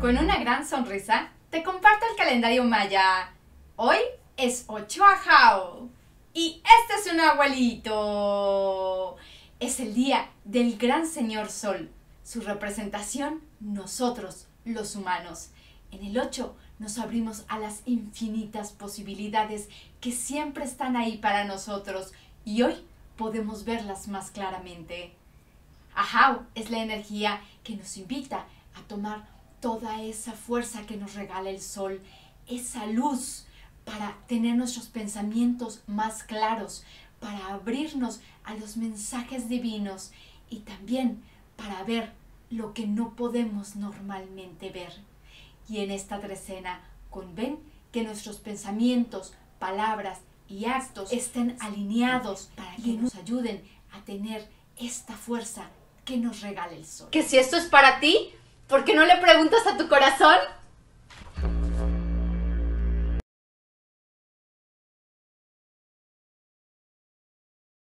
Con una gran sonrisa, te comparto el calendario maya. Hoy es 8 Ajaw y este es un abuelito. Es el día del gran señor sol. Su representación, nosotros, los humanos. En el 8 nos abrimos a las infinitas posibilidades que siempre están ahí para nosotros y hoy podemos verlas más claramente. Ajaw es la energía que nos invita a tomar toda esa fuerza que nos regala el sol, esa luz para tener nuestros pensamientos más claros, para abrirnos a los mensajes divinos y también para ver lo que no podemos normalmente ver. Y en esta trecena conven que nuestros pensamientos, palabras y actos estén alineados para que nos ayuden a tener esta fuerza que nos regala el sol. Que si esto es para ti, ¿por qué no le preguntas a tu corazón?